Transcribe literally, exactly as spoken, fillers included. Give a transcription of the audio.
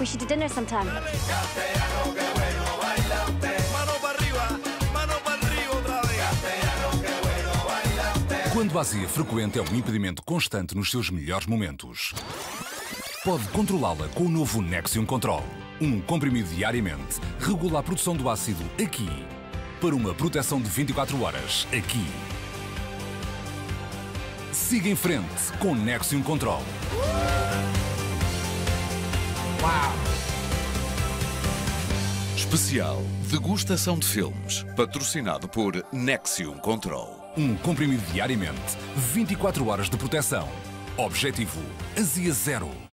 We should do dinner sometime. Quando a azia frequente é um impedimento constante nos seus melhores momentos, pode controlá-la com o novo Nexium Control. Um comprimido diariamente regula a produção do ácido aqui, para uma proteção de vinte e quatro horas aqui. Siga em frente com Nexium Control. Uau! Especial Degustação de Filmes, patrocinado por Nexium Control. Um comprimido diariamente, vinte e quatro horas de proteção. Objetivo: azia zero.